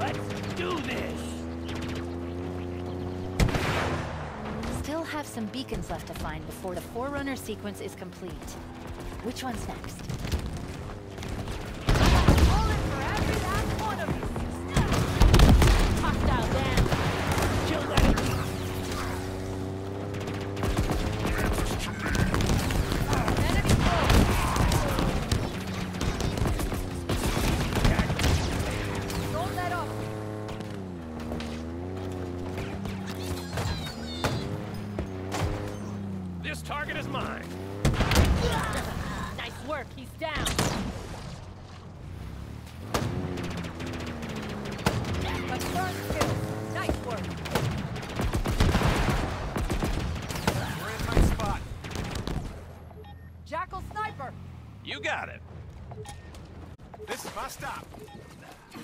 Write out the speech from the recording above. Let's do this! Still have some beacons left to find before the Forerunner sequence is complete. Which one's next? This target is mine. Nice work, he's down. My strong skills. Nice work. We're in my spot. Jackal sniper. You got it. This is my stop.